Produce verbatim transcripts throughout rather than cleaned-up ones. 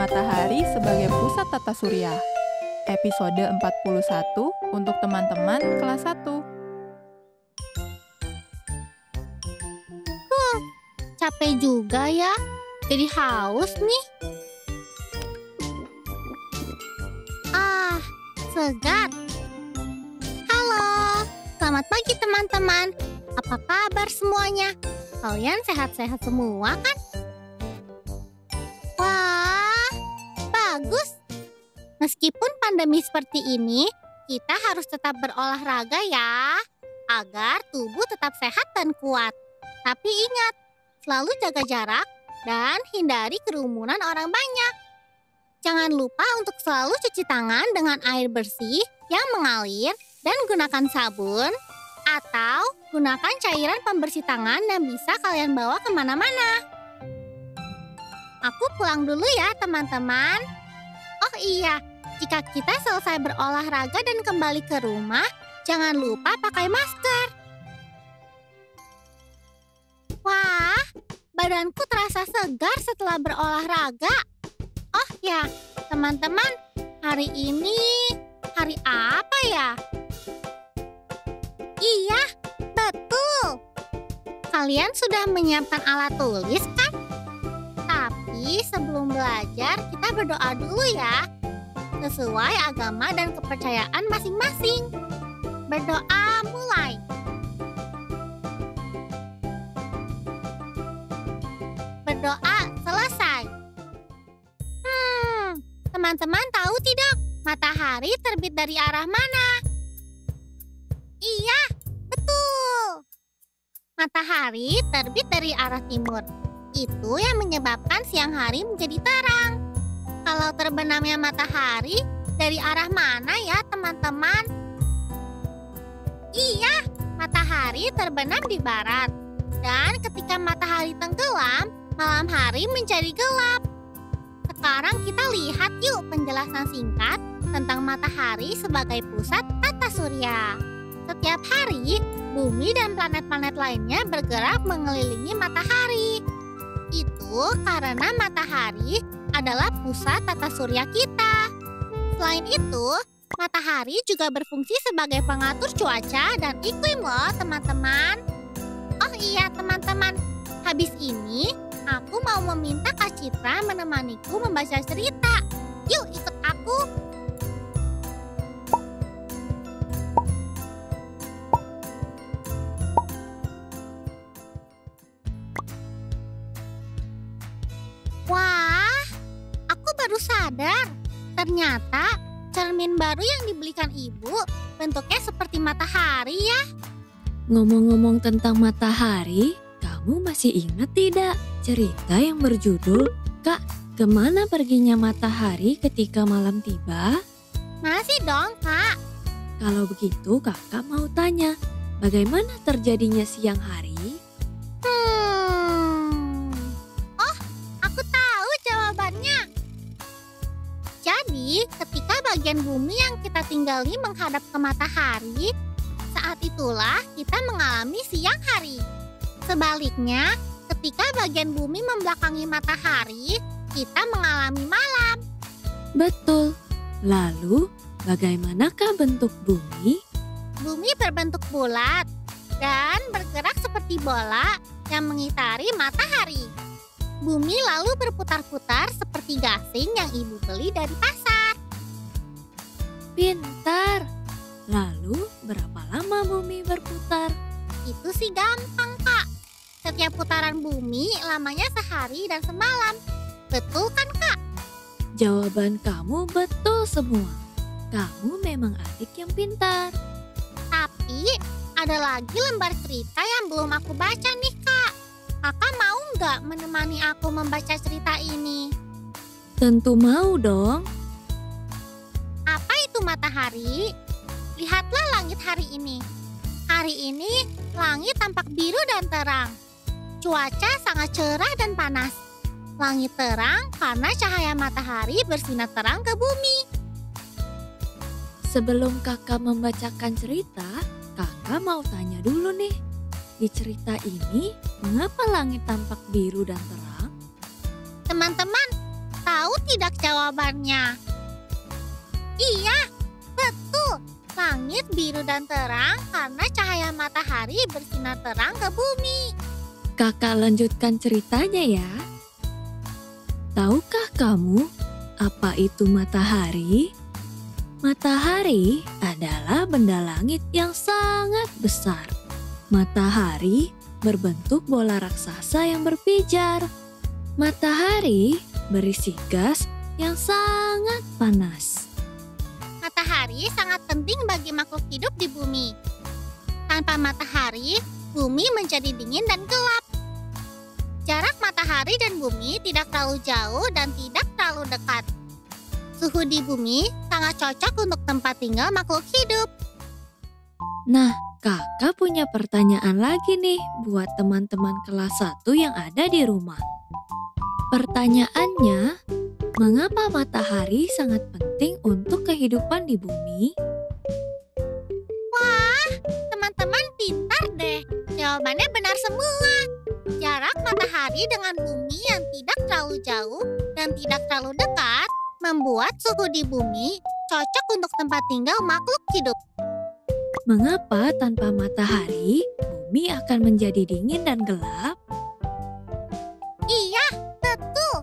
Matahari sebagai pusat tata surya. Episode empat puluh satu untuk teman-teman kelas satu. Huh, capek juga ya. Jadi haus nih. Ah, segar. Halo, selamat pagi teman-teman. Apa kabar semuanya? Kalian sehat-sehat semua kan? Meskipun pandemi seperti ini, kita harus tetap berolahraga ya, agar tubuh tetap sehat dan kuat. Tapi ingat, selalu jaga jarak dan hindari kerumunan orang banyak. Jangan lupa untuk selalu cuci tangan dengan air bersih yang mengalir dan gunakan sabun atau gunakan cairan pembersih tangan yang bisa kalian bawa kemana-mana. Aku pulang dulu ya teman-teman. Oh iya. Jika kita selesai berolahraga dan kembali ke rumah, jangan lupa pakai masker. Wah, badanku terasa segar setelah berolahraga. Oh ya, teman-teman, hari ini hari apa ya? Iya, betul. Kalian sudah menyiapkan alat tulis kan? Tapi sebelum belajar, kita berdoa dulu ya. Sesuai agama dan kepercayaan masing-masing. Berdoa mulai. Berdoa selesai. Hmm, teman-teman tahu tidak matahari terbit dari arah mana? Iya, betul. Matahari terbit dari arah timur. Itu yang menyebabkan siang hari menjadi terang. Kalau terbenamnya matahari, dari arah mana ya teman-teman? Iya, matahari terbenam di barat. Dan ketika matahari tenggelam, malam hari menjadi gelap. Sekarang kita lihat yuk penjelasan singkat tentang matahari sebagai pusat tata surya. Setiap hari, bumi dan planet-planet lainnya bergerak mengelilingi matahari. Itu karena matahari adalah pusat tata surya kita. Selain itu, matahari juga berfungsi sebagai pengatur cuaca dan iklim loh, teman-teman. Oh iya, teman-teman. Habis ini, aku mau meminta Kak Citra menemaniku membaca cerita. Yuk, ikut aku. Sadar, ternyata cermin baru yang dibelikan ibu bentuknya seperti matahari ya. Ngomong-ngomong tentang matahari, kamu masih ingat tidak cerita yang berjudul Kak, Kemana Perginya Matahari Ketika Malam Tiba? Masih dong Kak. Kalau begitu kakak mau tanya, bagaimana terjadinya siang hari? Hmm. Oh, aku tahu jawabannya. Jadi, ketika bagian bumi yang kita tinggali menghadap ke matahari, saat itulah kita mengalami siang hari. Sebaliknya, ketika bagian bumi membelakangi matahari, kita mengalami malam. Betul. Lalu, bagaimanakah bentuk bumi? Bumi berbentuk bulat dan bergerak seperti bola yang mengitari matahari. Bumi lalu berputar-putar seperti gasing yang ibu beli dari pasar. Pintar. Lalu berapa lama bumi berputar? Itu sih gampang, Kak. Setiap putaran bumi lamanya sehari dan semalam. Betul kan, Kak? Jawaban kamu betul semua. Kamu memang adik yang pintar. Tapi ada lagi lembar cerita yang belum aku baca nih, Kak. Kakak mau nggak menemani aku membaca cerita ini? Tentu mau dong. Apa itu, Matahari? Lihatlah langit hari ini. Hari ini, langit tampak biru dan terang. Cuaca sangat cerah dan panas. Langit terang karena cahaya matahari bersinar terang ke bumi. Sebelum kakak membacakan cerita, kakak mau tanya dulu nih. Di cerita ini, mengapa langit tampak biru dan terang? Teman-teman, tahu tidak jawabannya? Iya, betul. Langit biru dan terang karena cahaya matahari bersinar terang ke bumi. Kakak lanjutkan ceritanya ya. Tahukah kamu apa itu matahari? Matahari adalah benda langit yang sangat besar. Matahari berbentuk bola raksasa yang berpijar. Matahari berisi gas yang sangat panas. Matahari sangat penting bagi makhluk hidup di bumi. Tanpa matahari, bumi menjadi dingin dan gelap. Jarak matahari dan bumi tidak terlalu jauh dan tidak terlalu dekat. Suhu di bumi sangat cocok untuk tempat tinggal makhluk hidup. Nah, kakak punya pertanyaan lagi nih buat teman-teman kelas satu yang ada di rumah. Pertanyaannya, mengapa matahari sangat penting untuk kehidupan di bumi? Wah, teman-teman pintar deh. Jawabannya benar semua. Jarak matahari dengan bumi yang tidak terlalu jauh dan tidak terlalu dekat membuat suhu di bumi cocok untuk tempat tinggal makhluk hidup. Mengapa tanpa matahari, bumi akan menjadi dingin dan gelap? Iya, betul.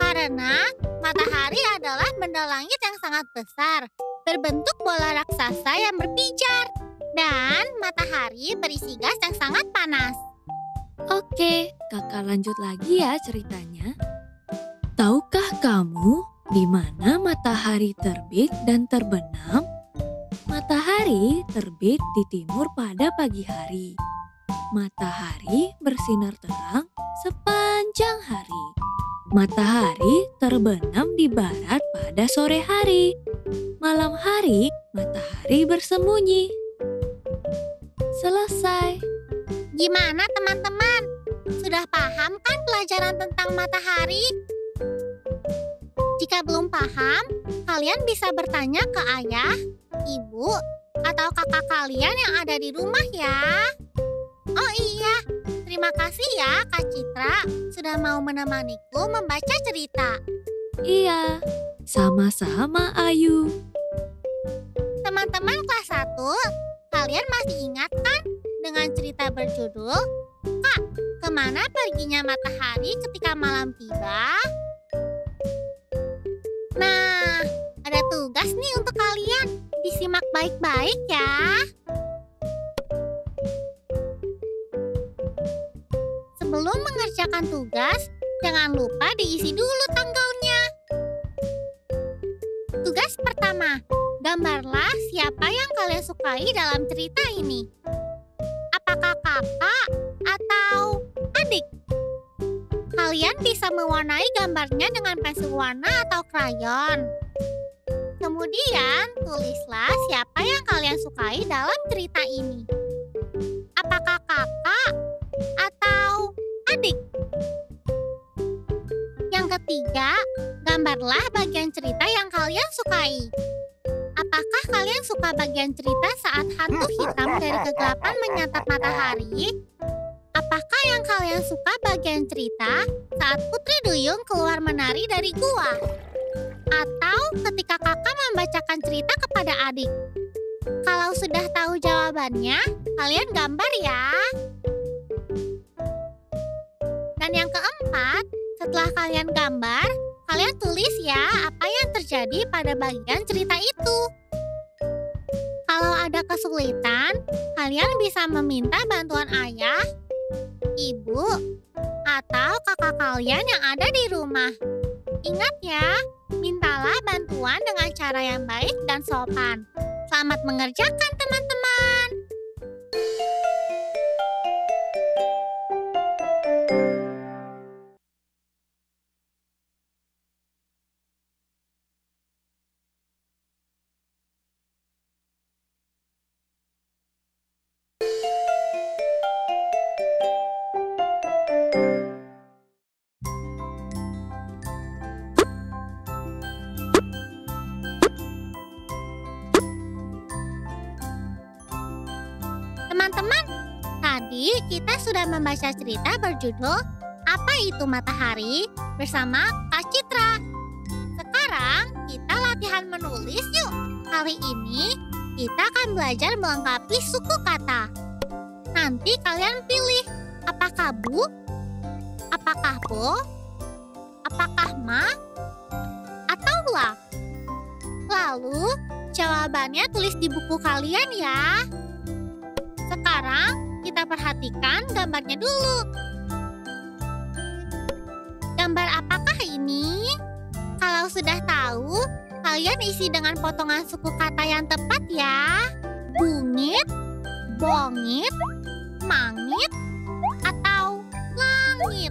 Karena matahari adalah benda langit yang sangat besar, berbentuk bola raksasa yang berpijar, dan matahari berisi gas yang sangat panas. Oke, kakak lanjut lagi ya ceritanya. Tahukah kamu di mana matahari terbit dan terbenam? Matahari terbit di timur pada pagi hari. Matahari bersinar terang sepanjang hari. Matahari terbenam di barat pada sore hari. Malam hari, matahari bersembunyi. Selesai. Gimana teman-teman? Sudah paham kan pelajaran tentang matahari? Jika belum paham, kalian bisa bertanya ke ayah, ibu, atau kakak kalian yang ada di rumah ya. Oh iya, terima kasih ya Kak Citra sudah mau menemaniku membaca cerita. Iya, sama-sama Ayu. Teman-teman kelas satu, kalian masih ingat kan dengan cerita berjudul, Kak, kemana perginya matahari ketika malam tiba? Nah, ada tugas nih untuk kalian. Disimak baik-baik ya. Sebelum mengerjakan tugas, jangan lupa diisi dulu tanggalnya. Tugas pertama, gambarlah siapa yang kalian sukai dalam cerita ini. Apakah kakak atau adik? Kalian bisa mewarnai gambarnya dengan pensil warna atau krayon. Kemudian, tulislah siapa yang kalian sukai dalam cerita ini. Apakah kakak atau adik? Yang ketiga, gambarlah bagian cerita yang kalian sukai. Apakah kalian suka bagian cerita saat hantu hitam dari kegelapan menyatap matahari? Apakah yang kalian suka bagian cerita saat Putri Duyung keluar menari dari gua? Atau ketika kakak membacakan cerita kepada adik? Kalau sudah tahu jawabannya, kalian gambar ya. Dan yang keempat, setelah kalian gambar, kalian tulis ya apa yang terjadi pada bagian cerita itu. Kalau ada kesulitan, kalian bisa meminta bantuan ayah, ibu, atau kakak kalian yang ada di rumah. Ingat ya, mintalah bantuan dengan cara yang baik dan sopan. Selamat mengerjakan, teman-teman! Teman-teman, tadi kita sudah membaca cerita berjudul Apa Itu Matahari bersama Kak Citra. Sekarang kita latihan menulis yuk. Kali ini kita akan belajar melengkapi suku kata. Nanti kalian pilih apakah bu, apakah bo, apakah ma, atau la. Lalu jawabannya tulis di buku kalian ya. Sekarang kita perhatikan gambarnya dulu. Gambar apakah ini? Kalau sudah tahu, kalian isi dengan potongan suku kata yang tepat ya. Bungit, bongit, mangit, atau langit.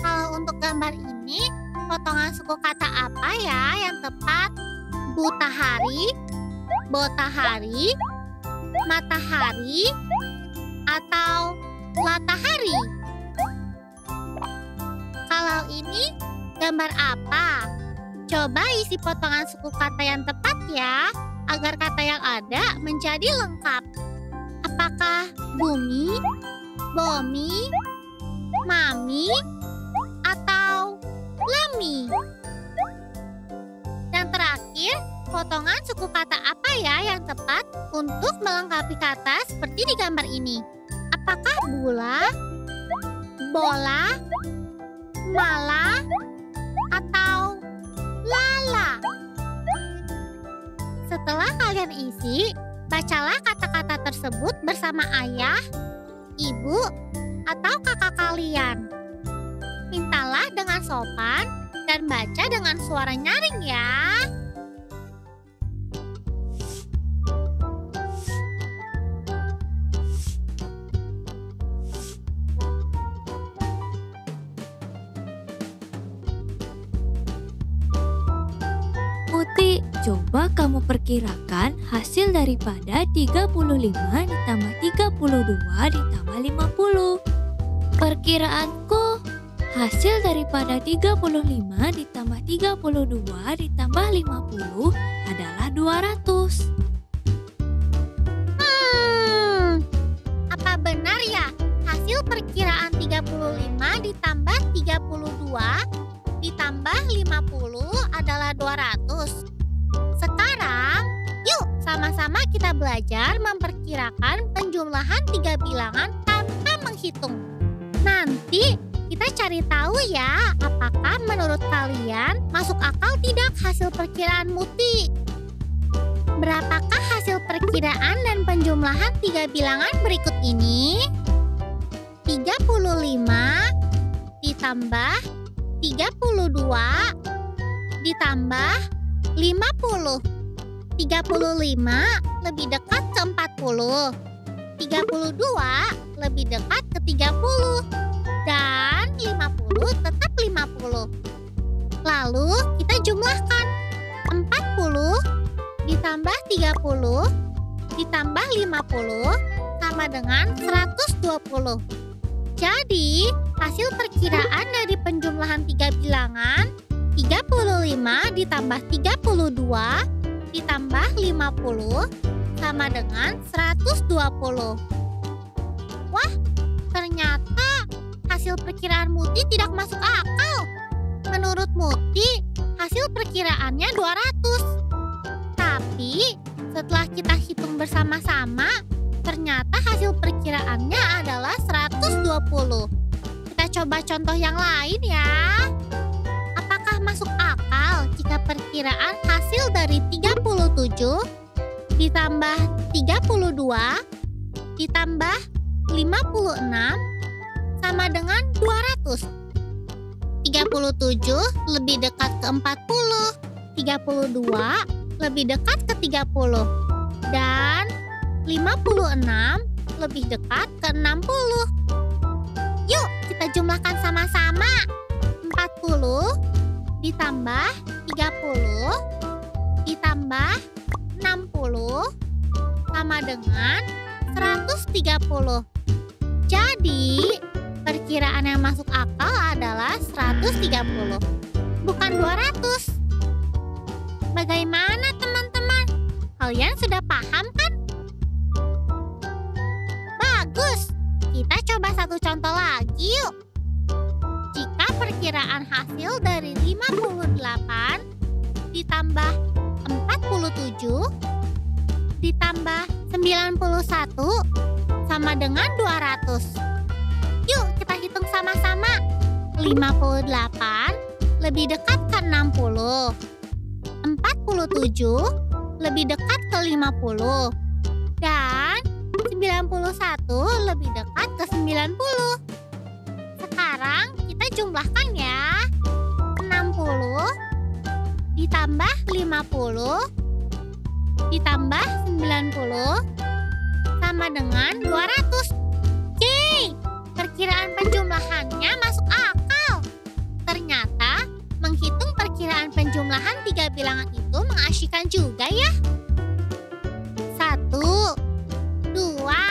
Kalau untuk gambar ini, potongan suku kata apa ya yang tepat? Butahari, botahari, matahari, atau latahari. Kalau ini gambar apa? Coba isi potongan suku kata yang tepat ya, agar kata yang ada menjadi lengkap. Apakah bumi, bomi, mami, atau lami? Dan terakhir, potongan suku kata apa ya yang tepat untuk melengkapi kata seperti di gambar ini? Apakah bola, bola, mala, atau lala? Setelah kalian isi, bacalah kata-kata tersebut bersama ayah, ibu, atau kakak kalian. Mintalah dengan sopan dan baca dengan suara nyaring ya. Coba kamu perkirakan hasil daripada tiga puluh lima ditambah tiga puluh dua ditambah lima puluh. Perkiraanku, hasil daripada tiga puluh lima ditambah tiga puluh dua ditambah lima puluh adalah dua ratus. Hmm, apa benar ya hasil perkiraan tiga puluh lima ditambah tiga puluh dua ditambah lima puluh adalah dua ratus? Sekarang, yuk sama-sama kita belajar memperkirakan penjumlahan tiga bilangan tanpa menghitung. Nanti kita cari tahu ya, apakah menurut kalian masuk akal tidak hasil perkiraan Muti? Berapakah hasil perkiraan dan penjumlahan tiga bilangan berikut ini? tiga puluh lima ditambah tiga puluh dua ditambah lima puluh. tiga puluh lima lebih dekat ke empat puluh. tiga puluh dua lebih dekat ke tiga puluh. Dan lima puluh tetap lima puluh. Lalu kita jumlahkan. empat puluh ditambah tiga puluh ditambah lima puluh sama dengan seratus dua puluh. Jadi hasil perkiraan dari penjumlahan tiga bilangan tiga puluh lima ditambah tiga puluh dua ditambah lima puluh sama dengan seratus dua puluh. Wah, ternyata hasil perkiraan Muti tidak masuk akal. Menurut Muti, hasil perkiraannya dua ratus. Tapi, setelah kita hitung bersama-sama, ternyata hasil perkiraannya adalah seratus dua puluh. Kita coba contoh yang lain ya. Masuk akal jika perkiraan hasil dari tiga puluh tujuh ditambah tiga puluh dua ditambah lima puluh enam sama dengan dua ratus. tiga puluh tujuh lebih dekat ke empat puluh, tiga puluh dua lebih dekat ke tiga puluh, dan lima puluh enam lebih dekat ke enam puluh. Yuk kita jumlahkan sama-sama. empat puluh ditambah tiga puluh ditambah enam puluh sama dengan seratus tiga puluh. Jadi perkiraan yang masuk akal adalah seratus tiga puluh, bukan dua ratus. Bagaimana teman-teman? Kalian sudah paham ditambah empat puluh tujuh ditambah sembilan puluh satu sama dengan dua ratus. Yuk kita hitung sama-sama. lima puluh delapan lebih dekat ke enam puluh. empat puluh tujuh lebih dekat ke lima puluh. Dan sembilan puluh satu lebih dekat ke sembilan puluh. Sekarang kita jumlahkan ya. enam puluh ditambah lima puluh ditambah sembilan puluh sama dengan dua ratus. Yeay! Perkiraan penjumlahannya masuk akal. Ternyata menghitung perkiraan penjumlahan tiga bilangan itu mengasyikkan juga ya. Satu, dua,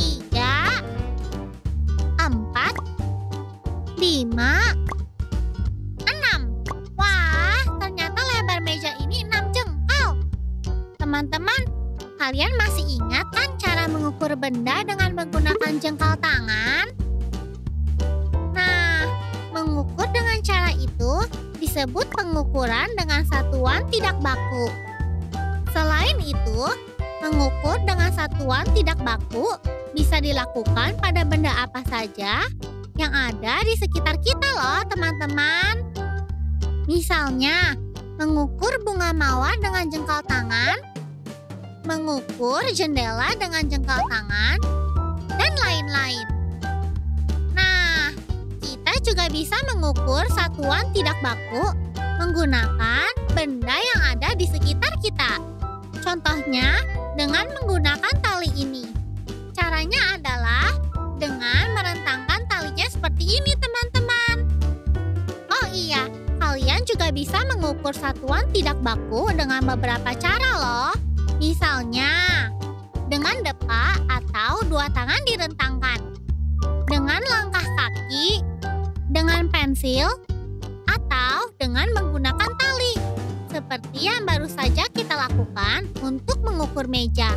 tiga, empat, lima, enam. Wah, ternyata lebar meja ini enam jengkal. Teman-teman, kalian masih ingat kan cara mengukur benda dengan menggunakan jengkal tangan? Nah, mengukur dengan cara itu disebut pengukuran dengan satuan tidak baku. Selain itu, mengukur dengan satuan tidak baku bisa dilakukan pada benda apa saja yang ada di sekitar kita loh, teman-teman. Misalnya, mengukur bunga mawar dengan jengkal tangan, mengukur jendela dengan jengkal tangan, dan lain-lain. Nah, kita juga bisa mengukur satuan tidak baku menggunakan benda yang ada di sekitar kita. Contohnya dengan menggunakan tali ini. Caranya adalah dengan merentangkan talinya seperti ini, teman-teman. Oh iya, kalian juga bisa mengukur satuan tidak baku dengan beberapa cara loh. Misalnya, dengan depa atau dua tangan direntangkan. Dengan langkah kaki, dengan pensil, atau dengan menggunakan tali. Seperti yang baru saja kita lakukan untuk mengukur meja.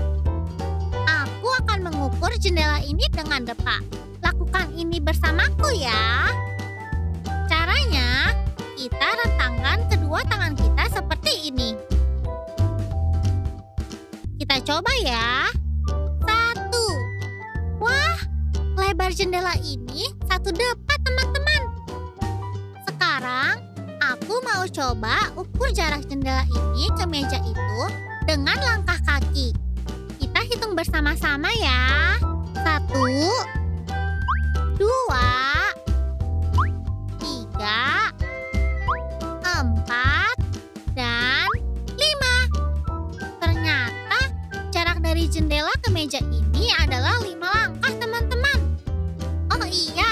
Aku akan mengukur jendela ini dengan depa. Lakukan ini bersamaku ya. Caranya, kita rentangkan kedua tangan kita seperti ini. Kita coba ya. Satu. Wah, lebar jendela ini satu depa, teman-teman. Sekarang, aku mau coba ukur jarak jendela ini ke meja itu dengan langkah kaki. Kita hitung bersama-sama ya. Satu, dua, tiga, empat, dan lima. Ternyata jarak dari jendela ke meja ini adalah lima langkah, teman-teman. Oh iya,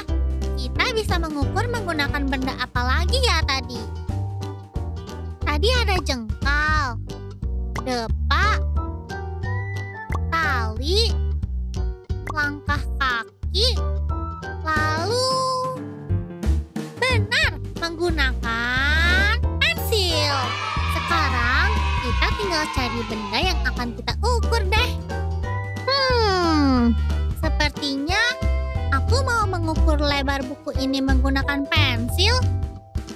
kita bisa mengukur menggunakan benda apa lagi ya tadi? Tadi ada jengkal, depa, tali, langkah kaki, lalu benar menggunakan pensil. Sekarang kita tinggal cari benda yang akan kita ukur deh. Hmm, sepertinya aku mau mengukur lebar buku ini menggunakan pensil.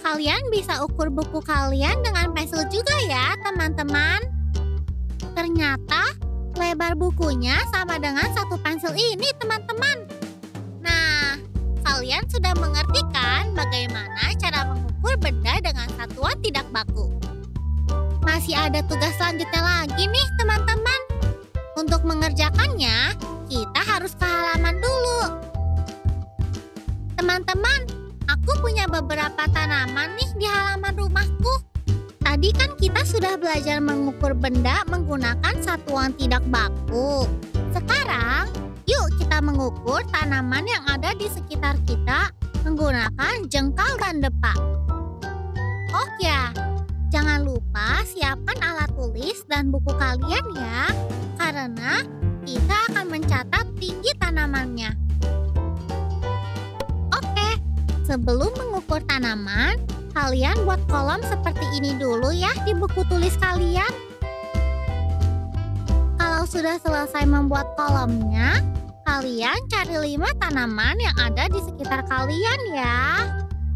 Kalian bisa ukur buku kalian dengan pensil juga ya, teman-teman. Ternyata lebar bukunya sama dengan satu pensil ini, teman-teman. Nah, kalian sudah mengerti kan bagaimana cara mengukur benda dengan satuan tidak baku? Masih ada tugas selanjutnya lagi nih, teman-teman. Untuk mengerjakannya, kita harus ke halaman dulu. Teman-teman, aku punya beberapa tanaman nih di halaman rumahku. Tadi kan kita sudah belajar mengukur benda menggunakan satuan tidak baku. Sekarang, yuk kita mengukur tanaman yang ada di sekitar kita menggunakan jengkal dan depa. Oh ya, jangan lupa siapkan alat tulis dan buku kalian ya, karena kita akan mencatat tinggi tanamannya. Sebelum mengukur tanaman, kalian buat kolom seperti ini dulu ya di buku tulis kalian. Kalau sudah selesai membuat kolomnya, kalian cari lima tanaman yang ada di sekitar kalian ya.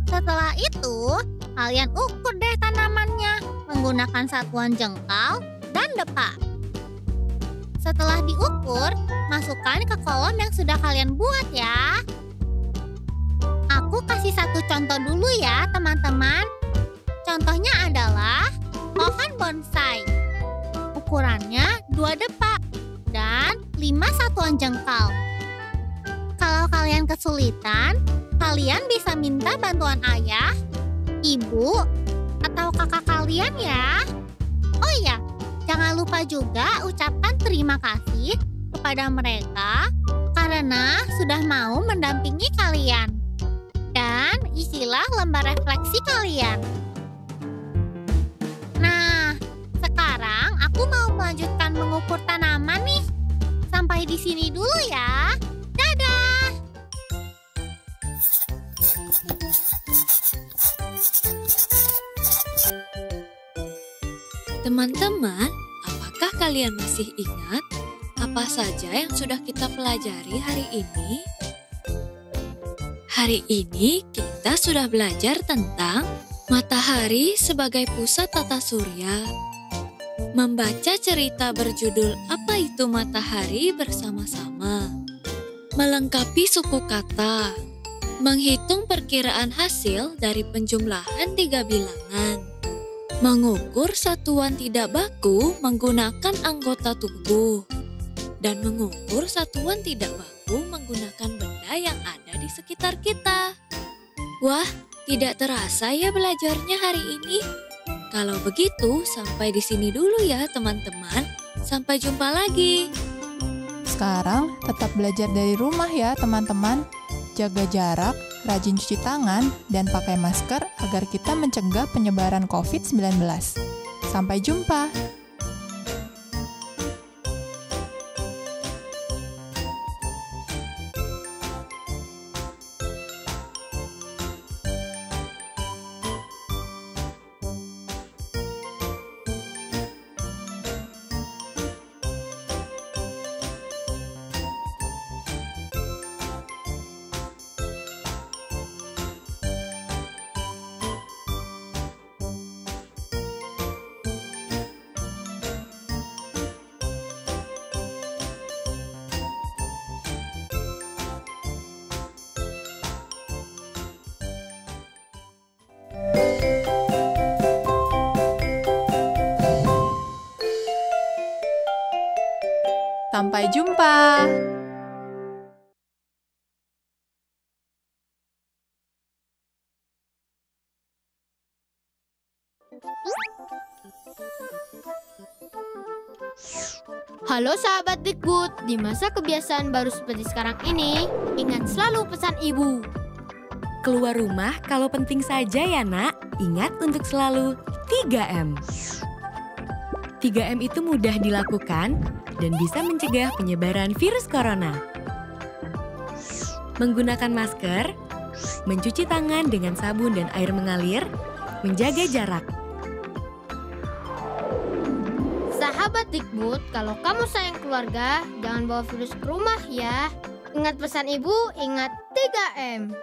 Setelah itu, kalian ukur deh tanamannya menggunakan menggunakan satuan jengkal dan depak. Setelah diukur, masukkan ke kolom yang sudah kalian buat ya. Aku kasih satu contoh dulu ya, teman-teman. Contohnya adalah pohon bonsai. Ukurannya dua depak dan lima satuan jengkal. Kalau kalian kesulitan, kalian bisa minta bantuan ayah, ibu, atau kakak kalian ya. Oh iya, jangan lupa juga ucapkan terima kasih kepada mereka karena sudah mau mendampingi kalian. Dan isilah lembar refleksi kalian. Nah, sekarang aku mau melanjutkan mengukur tanaman nih. Sampai di sini dulu ya. Dadah! Teman-teman, apakah kalian masih ingat apa saja yang sudah kita pelajari hari ini? Hari ini kita sudah belajar tentang matahari sebagai pusat tata surya, membaca cerita berjudul Apa Itu Matahari bersama-sama, melengkapi suku kata, menghitung perkiraan hasil dari penjumlahan tiga bilangan, mengukur satuan tidak baku menggunakan anggota tubuh, dan mengukur satuan tidak baku menggunakan benda yang ada di sekitar kita. Wah, tidak terasa ya belajarnya hari ini. Kalau begitu, sampai di sini dulu ya teman-teman. Sampai jumpa lagi. Sekarang tetap belajar dari rumah ya teman-teman. Jaga jarak, rajin cuci tangan, dan pakai masker agar kita mencegah penyebaran COVID sembilan belas. Sampai jumpa! Sampai jumpa! Halo sahabat Big Good, di masa kebiasaan baru seperti sekarang ini, ingat selalu pesan ibu. Keluar rumah kalau penting saja ya nak, ingat untuk selalu tiga M. tiga M itu mudah dilakukan dan bisa mencegah penyebaran virus corona. Menggunakan masker, mencuci tangan dengan sabun dan air mengalir, menjaga jarak. Sahabat Dikbud, kalau kamu sayang keluarga, jangan bawa virus ke rumah ya. Ingat pesan ibu, ingat tiga M.